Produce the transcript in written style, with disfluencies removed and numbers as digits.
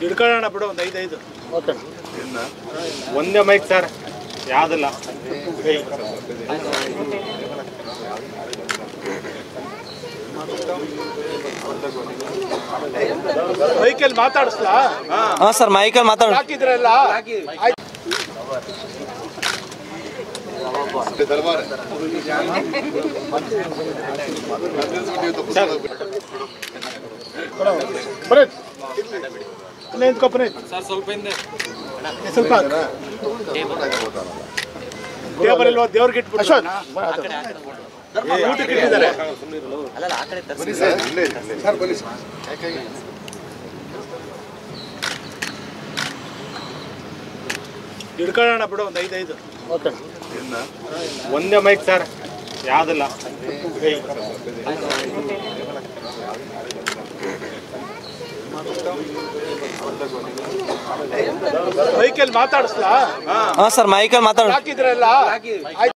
ಹಿಡ್ಕೊಳ್ಳೋಣ ಬಿಡು ಒಂದು 5-5 ಓಕೆ ಒಂದೇ ಮೈಕ್ ಸರ್ ಯಾದಲ್ಲ ಮೈಕಲ್ ಮಾತಾಡ್ಸಲಾ ಹಾ ಸರ್ ಮೈಕಲ್ ಮಾತಾಡ್ಸಲಾ ಹಾಕಿದ್ರಲ್ಲ ಬರೆ لين كوبريت صار سولبينده سولباك تيبل اللي هو ديور كيت بيت اشون لا لا اكره ترسل صار بوليس ಹಿಡ್ಕೊಳ್ಳೋಣ ಬಿಡು ಒಂದು 5-5 ಓಕೆ ಒಂದೇ ಮೈಕ್ ಸರ್ ಯಾದಲ್ಲ مايكل ما ترسل ها سر مايكل ما ترسل